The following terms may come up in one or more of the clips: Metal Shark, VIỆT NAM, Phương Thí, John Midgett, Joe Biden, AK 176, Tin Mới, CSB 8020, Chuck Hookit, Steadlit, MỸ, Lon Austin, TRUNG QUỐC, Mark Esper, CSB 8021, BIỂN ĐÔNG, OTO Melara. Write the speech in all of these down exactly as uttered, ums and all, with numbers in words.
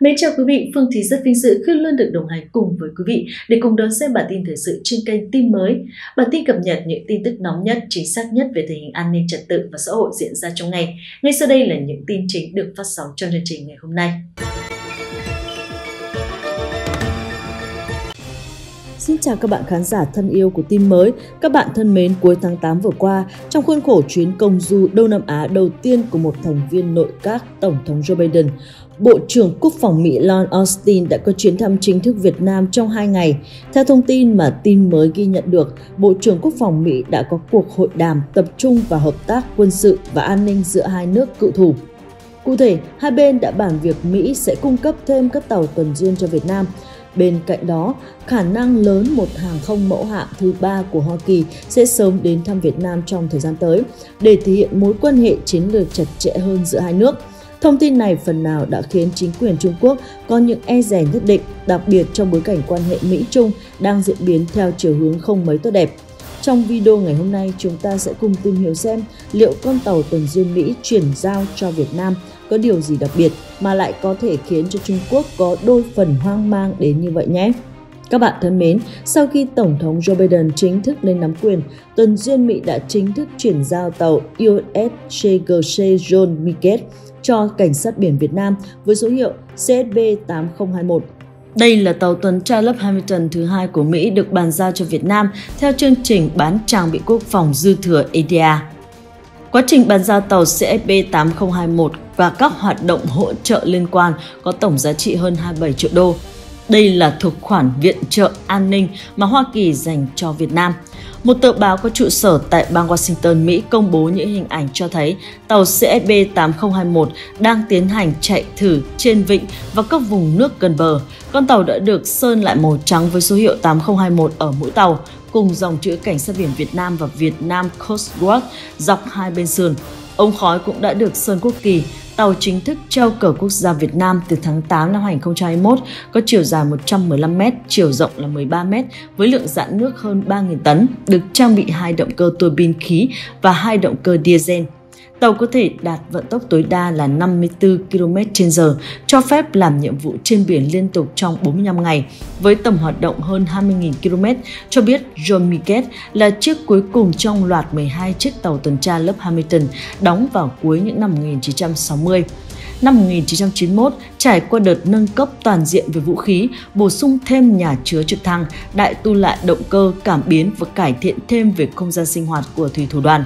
Mến chào quý vị, Phương Thí rất vinh dự khi luôn được đồng hành cùng với quý vị để cùng đón xem bản tin thời sự trên kênh Tin Mới. Bản tin cập nhật những tin tức nóng nhất, chính xác nhất về tình hình an ninh trật tự và xã hội diễn ra trong ngày. Ngay sau đây là những tin chính được phát sóng trong chương trình ngày hôm nay. Xin chào các bạn khán giả thân yêu của Tin Mới. Các bạn thân mến, cuối tháng tám vừa qua, trong khuôn khổ chuyến công du Đông Nam Á đầu tiên của một thành viên nội các Tổng thống Joe Biden, Bộ trưởng Quốc phòng Mỹ Lon Austin đã có chuyến thăm chính thức Việt Nam trong hai ngày. Theo thông tin mà Tin Mới ghi nhận được, Bộ trưởng Quốc phòng Mỹ đã có cuộc hội đàm tập trung vào hợp tác quân sự và an ninh giữa hai nước cựu thù. Cụ thể, hai bên đã bàn việc Mỹ sẽ cung cấp thêm các tàu tuần duyên cho Việt Nam. Bên cạnh đó, khả năng lớn một hàng không mẫu hạm thứ ba của Hoa Kỳ sẽ sớm đến thăm Việt Nam trong thời gian tới để thể hiện mối quan hệ chiến lược chặt chẽ hơn giữa hai nước. Thông tin này phần nào đã khiến chính quyền Trung Quốc có những e dè nhất định, đặc biệt trong bối cảnh quan hệ Mỹ-Trung đang diễn biến theo chiều hướng không mấy tốt đẹp. Trong video ngày hôm nay, chúng ta sẽ cùng tìm hiểu xem liệu con tàu tuần duyên Mỹ chuyển giao cho Việt Nam có điều gì đặc biệt mà lại có thể khiến cho Trung Quốc có đôi phần hoang mang đến như vậy nhé. Các bạn thân mến, sau khi Tổng thống Joe Biden chính thức lên nắm quyền, tuần duyên Mỹ đã chính thức chuyển giao tàu U S C G C John Midgett cho Cảnh sát biển Việt Nam với số hiệu C S B tám không hai một. Đây là tàu tuần tra lớp Hamilton thứ hai của Mỹ được bàn giao cho Việt Nam theo chương trình bán trang bị quốc phòng dư thừa A D A. Quá trình bàn giao tàu C S B tám không hai một và các hoạt động hỗ trợ liên quan có tổng giá trị hơn hai mươi bảy triệu đô. Đây là thuộc khoản viện trợ an ninh mà Hoa Kỳ dành cho Việt Nam. Một tờ báo có trụ sở tại bang Washington, Mỹ công bố những hình ảnh cho thấy tàu C S B tám không hai một đang tiến hành chạy thử trên vịnh và các vùng nước gần bờ. Con tàu đã được sơn lại màu trắng với số hiệu tám không hai một ở mũi tàu, cùng dòng chữ Cảnh sát biển Việt Nam và Việt Nam Coast Guard dọc hai bên sườn. Ống khói cũng đã được sơn quốc kỳ. Tàu chính thức treo cờ quốc gia Việt Nam từ tháng tám năm hai nghìn không trăm hai mươi mốt, có chiều dài một trăm mười lăm mét, chiều rộng là mười ba mét, với lượng rãn nước hơn ba nghìn tấn, được trang bị hai động cơ tua bin khí và hai động cơ diesel. Tàu có thể đạt vận tốc tối đa là năm mươi tư ki lô mét trên giờ, cho phép làm nhiệm vụ trên biển liên tục trong bốn mươi lăm ngày, với tầm hoạt động hơn hai mươi nghìn ki lô mét, cho biết John Midgett là chiếc cuối cùng trong loạt mười hai chiếc tàu tuần tra lớp Hamilton đóng vào cuối những năm một nghìn chín trăm sáu mươi. Năm một nghìn chín trăm chín mươi mốt, trải qua đợt nâng cấp toàn diện về vũ khí, bổ sung thêm nhà chứa trực thăng, đại tu lại động cơ, cảm biến và cải thiện thêm về không gian sinh hoạt của thủy thủ đoàn.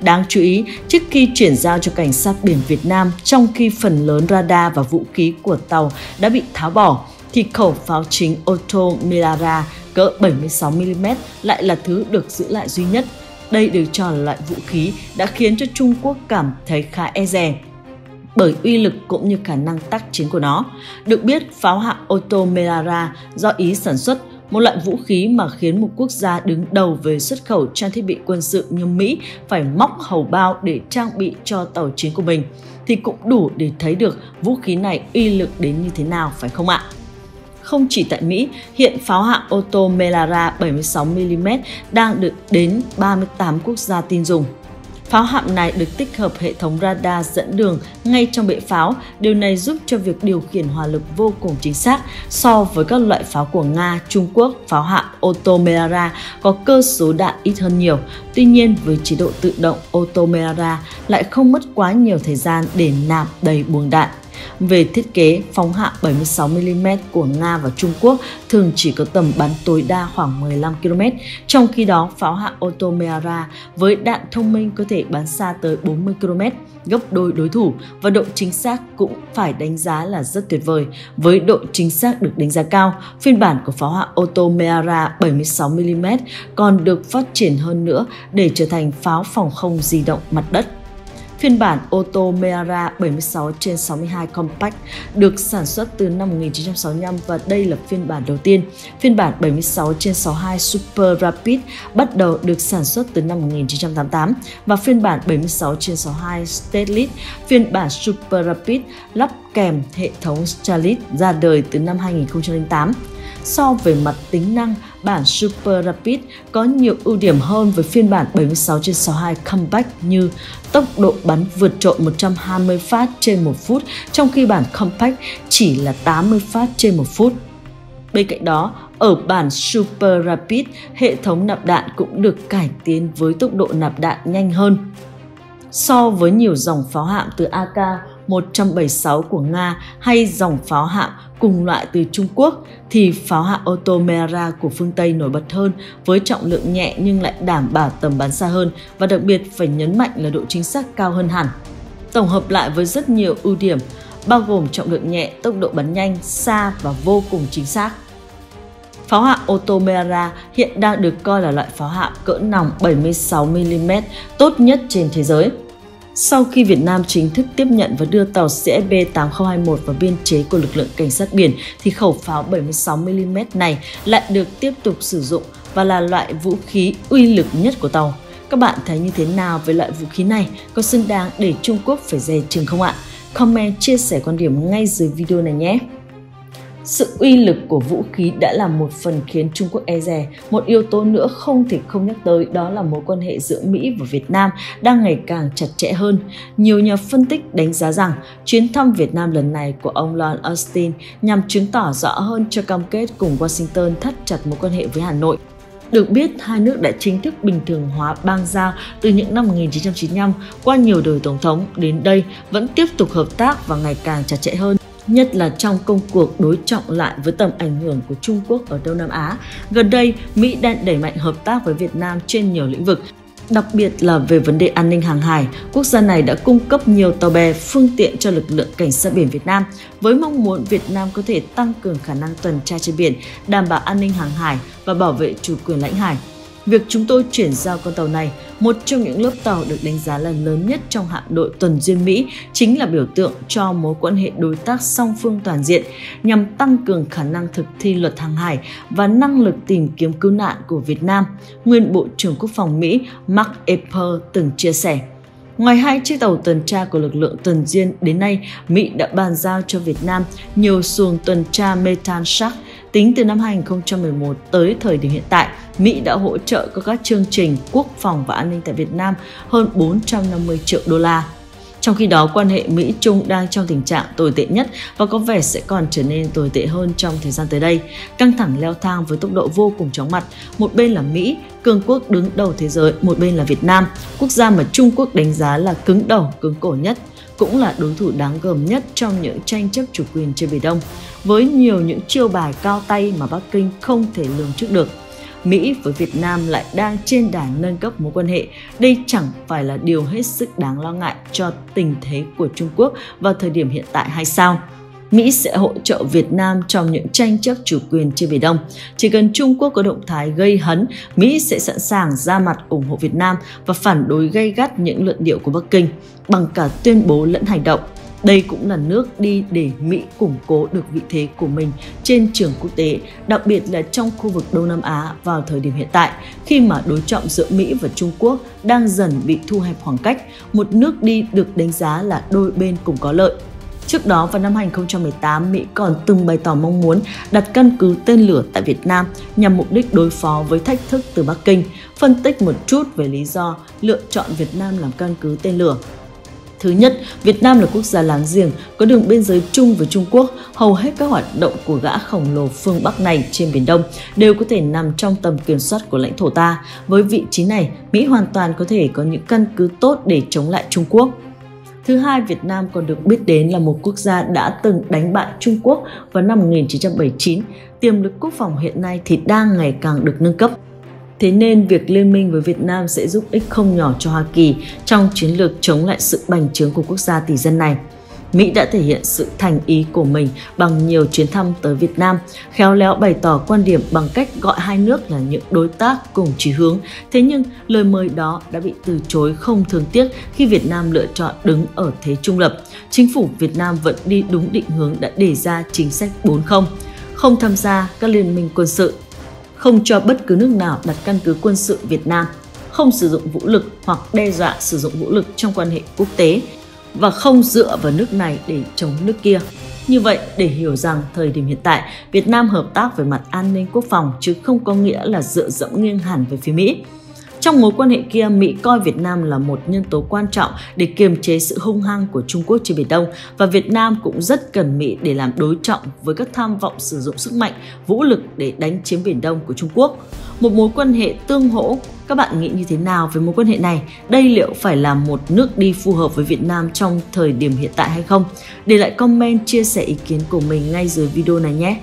Đáng chú ý, trước khi chuyển giao cho Cảnh sát biển Việt Nam, trong khi phần lớn radar và vũ khí của tàu đã bị tháo bỏ, thì khẩu pháo chính ô tô Melara cỡ bảy mươi sáu mi li mét lại là thứ được giữ lại duy nhất. Đây được cho là loại vũ khí đã khiến cho Trung Quốc cảm thấy khá e dè bởi uy lực cũng như khả năng tác chiến của nó. Được biết, pháo hạng ô tô Melara do Ý sản xuất, một loại vũ khí mà khiến một quốc gia đứng đầu về xuất khẩu trang thiết bị quân sự như Mỹ phải móc hầu bao để trang bị cho tàu chiến của mình, thì cũng đủ để thấy được vũ khí này uy lực đến như thế nào, phải không ạ? Không chỉ tại Mỹ, hiện pháo hạng ô tô Melara bảy mươi sáu mi li mét đang được đến ba mươi tám quốc gia tin dùng. Pháo hạm này được tích hợp hệ thống radar dẫn đường ngay trong bệ pháo, điều này giúp cho việc điều khiển hỏa lực vô cùng chính xác so với các loại pháo của Nga, Trung Quốc. Pháo hạm ô tô Melara có cơ số đạn ít hơn nhiều, tuy nhiên với chế độ tự động, ô tô Melara lại không mất quá nhiều thời gian để nạp đầy buồng đạn. Về thiết kế, phóng hạm bảy mươi sáu mi li mét của Nga và Trung Quốc thường chỉ có tầm bắn tối đa khoảng mười lăm ki lô mét, trong khi đó pháo hạm ô tô Melara với đạn thông minh có thể bắn xa tới bốn mươi ki lô mét, gấp đôi đối thủ, và độ chính xác cũng phải đánh giá là rất tuyệt vời. Với độ chính xác được đánh giá cao, phiên bản của pháo hạm ô tô Melara bảy mươi sáu mi li mét còn được phát triển hơn nữa để trở thành pháo phòng không di động mặt đất. Phiên bản ô tô Melara bảy mươi sáu trên sáu mươi hai Compact được sản xuất từ năm một nghìn chín trăm sáu mươi lăm và đây là phiên bản đầu tiên. Phiên bản bảy mươi sáu trên sáu mươi hai Super Rapid bắt đầu được sản xuất từ năm một nghìn chín trăm tám mươi tám và phiên bản bảy mươi sáu trên sáu mươi hai Steadlit, phiên bản Super Rapid lắp kèm hệ thống Steadlit ra đời từ năm hai nghìn không trăm lẻ tám. So về mặt tính năng, bản Super Rapid có nhiều ưu điểm hơn với phiên bản bảy mươi sáu trên sáu mươi hai Compact như tốc độ bắn vượt trội một trăm hai mươi phát trên một phút, trong khi bản Compact chỉ là tám mươi phát trên một phút. Bên cạnh đó, ở bản Super Rapid, hệ thống nạp đạn cũng được cải tiến với tốc độ nạp đạn nhanh hơn. So với nhiều dòng pháo hạm từ A K một bảy sáu của Nga hay dòng pháo hạm cùng loại từ Trung Quốc, thì pháo hạm ô tô Melara của phương Tây nổi bật hơn với trọng lượng nhẹ nhưng lại đảm bảo tầm bắn xa hơn, và đặc biệt phải nhấn mạnh là độ chính xác cao hơn hẳn. Tổng hợp lại với rất nhiều ưu điểm, bao gồm trọng lượng nhẹ, tốc độ bắn nhanh, xa và vô cùng chính xác. Pháo hạm ô tô Melara hiện đang được coi là loại pháo hạm cỡ nòng bảy mươi sáu mi li mét tốt nhất trên thế giới. Sau khi Việt Nam chính thức tiếp nhận và đưa tàu C S B tám không hai một vào biên chế của lực lượng cảnh sát biển, thì khẩu pháo bảy mươi sáu mi li mét này lại được tiếp tục sử dụng và là loại vũ khí uy lực nhất của tàu. Các bạn thấy như thế nào về loại vũ khí này? Có xứng đáng để Trung Quốc phải dè chừng không ạ? Comment chia sẻ quan điểm ngay dưới video này nhé! Sự uy lực của vũ khí đã là một phần khiến Trung Quốc e dè. Một yếu tố nữa không thể không nhắc tới đó là mối quan hệ giữa Mỹ và Việt Nam đang ngày càng chặt chẽ hơn. Nhiều nhà phân tích đánh giá rằng chuyến thăm Việt Nam lần này của ông Lon Austin nhằm chứng tỏ rõ hơn cho cam kết cùng Washington thắt chặt mối quan hệ với Hà Nội. Được biết, hai nước đã chính thức bình thường hóa bang giao từ những năm một nghìn chín trăm chín mươi lăm, qua nhiều đời Tổng thống đến đây vẫn tiếp tục hợp tác và ngày càng chặt chẽ hơn, nhất là trong công cuộc đối trọng lại với tầm ảnh hưởng của Trung Quốc ở Đông Nam Á. Gần đây, Mỹ đang đẩy mạnh hợp tác với Việt Nam trên nhiều lĩnh vực, đặc biệt là về vấn đề an ninh hàng hải. Quốc gia này đã cung cấp nhiều tàu bè, phương tiện cho lực lượng cảnh sát biển Việt Nam, với mong muốn Việt Nam có thể tăng cường khả năng tuần tra trên biển, đảm bảo an ninh hàng hải và bảo vệ chủ quyền lãnh hải. Việc chúng tôi chuyển giao con tàu này, một trong những lớp tàu được đánh giá là lớn nhất trong hạm đội tuần duyên Mỹ, chính là biểu tượng cho mối quan hệ đối tác song phương toàn diện, nhằm tăng cường khả năng thực thi luật hàng hải và năng lực tìm kiếm cứu nạn của Việt Nam, nguyên Bộ trưởng Quốc phòng Mỹ Mark Esper từng chia sẻ. Ngoài hai chiếc tàu tuần tra của lực lượng tuần duyên, đến nay Mỹ đã bàn giao cho Việt Nam nhiều xuồng tuần tra Metal Shark. Tính từ năm hai nghìn không trăm mười một tới thời điểm hiện tại, Mỹ đã hỗ trợ các, các chương trình quốc phòng và an ninh tại Việt Nam hơn bốn trăm năm mươi triệu đô la. Trong khi đó, quan hệ Mỹ-Trung đang trong tình trạng tồi tệ nhất và có vẻ sẽ còn trở nên tồi tệ hơn trong thời gian tới đây. Căng thẳng leo thang với tốc độ vô cùng chóng mặt. Một bên là Mỹ, cường quốc đứng đầu thế giới, một bên là Việt Nam, quốc gia mà Trung Quốc đánh giá là cứng đầu, cứng cổ nhất, cũng là đối thủ đáng gờm nhất trong những tranh chấp chủ quyền trên Biển Đông, với nhiều những chiêu bài cao tay mà Bắc Kinh không thể lường trước được. Mỹ với Việt Nam lại đang trên đà nâng cấp mối quan hệ. Đây chẳng phải là điều hết sức đáng lo ngại cho tình thế của Trung Quốc vào thời điểm hiện tại hay sao? Mỹ sẽ hỗ trợ Việt Nam trong những tranh chấp chủ quyền trên Biển Đông. Chỉ cần Trung Quốc có động thái gây hấn, Mỹ sẽ sẵn sàng ra mặt ủng hộ Việt Nam và phản đối gay gắt những luận điệu của Bắc Kinh bằng cả tuyên bố lẫn hành động. Đây cũng là nước đi để Mỹ củng cố được vị thế của mình trên trường quốc tế, đặc biệt là trong khu vực Đông Nam Á vào thời điểm hiện tại, khi mà đối trọng giữa Mỹ và Trung Quốc đang dần bị thu hẹp khoảng cách, một nước đi được đánh giá là đôi bên cùng có lợi. Trước đó, vào năm hai nghìn không trăm mười tám, Mỹ còn từng bày tỏ mong muốn đặt căn cứ tên lửa tại Việt Nam nhằm mục đích đối phó với thách thức từ Bắc Kinh. Phân tích một chút về lý do lựa chọn Việt Nam làm căn cứ tên lửa. Thứ nhất, Việt Nam là quốc gia láng giềng, có đường biên giới chung với Trung Quốc. Hầu hết các hoạt động của gã khổng lồ phương Bắc này trên Biển Đông đều có thể nằm trong tầm kiểm soát của lãnh thổ ta. Với vị trí này, Mỹ hoàn toàn có thể có những căn cứ tốt để chống lại Trung Quốc. Thứ hai, Việt Nam còn được biết đến là một quốc gia đã từng đánh bại Trung Quốc vào năm một nghìn chín trăm bảy mươi chín. Tiềm lực quốc phòng hiện nay thì đang ngày càng được nâng cấp. Thế nên, việc liên minh với Việt Nam sẽ giúp ích không nhỏ cho Hoa Kỳ trong chiến lược chống lại sự bành trướng của quốc gia tỷ dân này. Mỹ đã thể hiện sự thành ý của mình bằng nhiều chuyến thăm tới Việt Nam, khéo léo bày tỏ quan điểm bằng cách gọi hai nước là những đối tác cùng chí hướng. Thế nhưng, lời mời đó đã bị từ chối không thương tiếc khi Việt Nam lựa chọn đứng ở thế trung lập. Chính phủ Việt Nam vẫn đi đúng định hướng đã đề ra chính sách bốn không, không tham gia các liên minh quân sự, không cho bất cứ nước nào đặt căn cứ quân sự Việt Nam, không sử dụng vũ lực hoặc đe dọa sử dụng vũ lực trong quan hệ quốc tế, và không dựa vào nước này để chống nước kia. Như vậy, để hiểu rằng thời điểm hiện tại, Việt Nam hợp tác về mặt an ninh quốc phòng chứ không có nghĩa là dựa dẫm nghiêng hẳn về phía Mỹ. Trong mối quan hệ kia, Mỹ coi Việt Nam là một nhân tố quan trọng để kiềm chế sự hung hăng của Trung Quốc trên Biển Đông, và Việt Nam cũng rất cần Mỹ để làm đối trọng với các tham vọng sử dụng sức mạnh, vũ lực để đánh chiếm Biển Đông của Trung Quốc. Một mối quan hệ tương hỗ, các bạn nghĩ như thế nào về mối quan hệ này? Đây liệu phải là một nước đi phù hợp với Việt Nam trong thời điểm hiện tại hay không? Để lại comment chia sẻ ý kiến của mình ngay dưới video này nhé!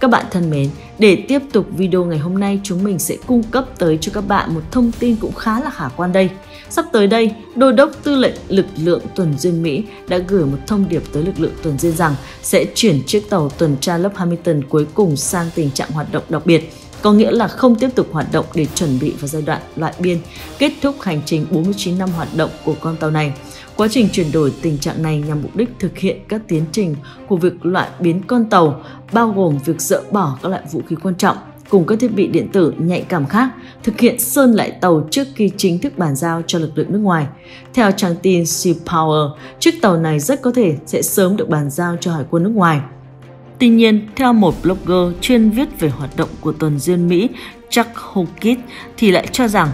Các bạn thân mến, để tiếp tục video ngày hôm nay, chúng mình sẽ cung cấp tới cho các bạn một thông tin cũng khá là khả quan đây. Sắp tới đây, Đô đốc Tư lệnh Lực lượng Tuần duyên Mỹ đã gửi một thông điệp tới lực lượng tuần duyên rằng sẽ chuyển chiếc tàu tuần tra lớp Hamilton cuối cùng sang tình trạng hoạt động đặc biệt, có nghĩa là không tiếp tục hoạt động để chuẩn bị vào giai đoạn loại biên, kết thúc hành trình bốn mươi chín năm hoạt động của con tàu này. Quá trình chuyển đổi tình trạng này nhằm mục đích thực hiện các tiến trình của việc loại biến con tàu, bao gồm việc dỡ bỏ các loại vũ khí quan trọng cùng các thiết bị điện tử nhạy cảm khác, thực hiện sơn lại tàu trước khi chính thức bàn giao cho lực lượng nước ngoài. Theo trang tin Sea Power, chiếc tàu này rất có thể sẽ sớm được bàn giao cho Hải quân nước ngoài. Tuy nhiên, theo một blogger chuyên viết về hoạt động của tuần duyên Mỹ, Chuck Hookit, thì lại cho rằng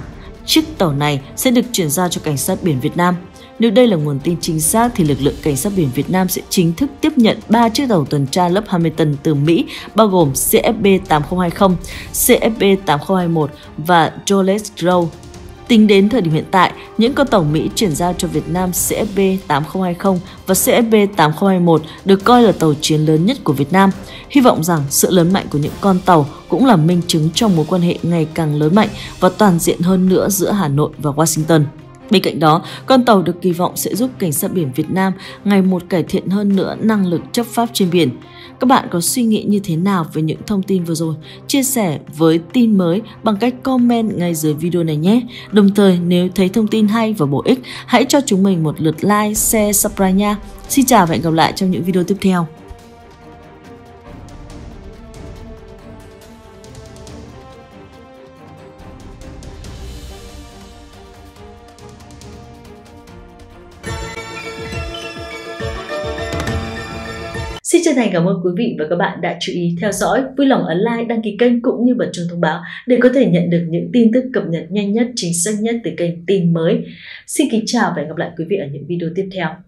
chiếc tàu này sẽ được chuyển giao cho Cảnh sát biển Việt Nam. Nếu đây là nguồn tin chính xác thì lực lượng Cảnh sát biển Việt Nam sẽ chính thức tiếp nhận ba chiếc tàu tuần tra lớp Hamilton từ Mỹ, bao gồm C S B tám không hai không, C S B tám không hai một và Lloyd. Tính đến thời điểm hiện tại, những con tàu Mỹ chuyển giao cho Việt Nam C S B tám không hai không và C S B tám không hai một được coi là tàu chiến lớn nhất của Việt Nam. Hy vọng rằng sự lớn mạnh của những con tàu cũng là minh chứng trong mối quan hệ ngày càng lớn mạnh và toàn diện hơn nữa giữa Hà Nội và Washington. Bên cạnh đó, con tàu được kỳ vọng sẽ giúp Cảnh sát biển Việt Nam ngày một cải thiện hơn nữa năng lực chấp pháp trên biển. Các bạn có suy nghĩ như thế nào về những thông tin vừa rồi? Chia sẻ với Tin Mới bằng cách comment ngay dưới video này nhé! Đồng thời, nếu thấy thông tin hay và bổ ích, hãy cho chúng mình một lượt like, share, subscribe nha! Xin chào và hẹn gặp lại trong những video tiếp theo! Xin chân thành cảm ơn quý vị và các bạn đã chú ý theo dõi. Vui lòng ấn like, đăng ký kênh cũng như bật chuông thông báo để có thể nhận được những tin tức cập nhật nhanh nhất, chính xác nhất từ kênh Tin Mới. Xin kính chào và hẹn gặp lại quý vị ở những video tiếp theo.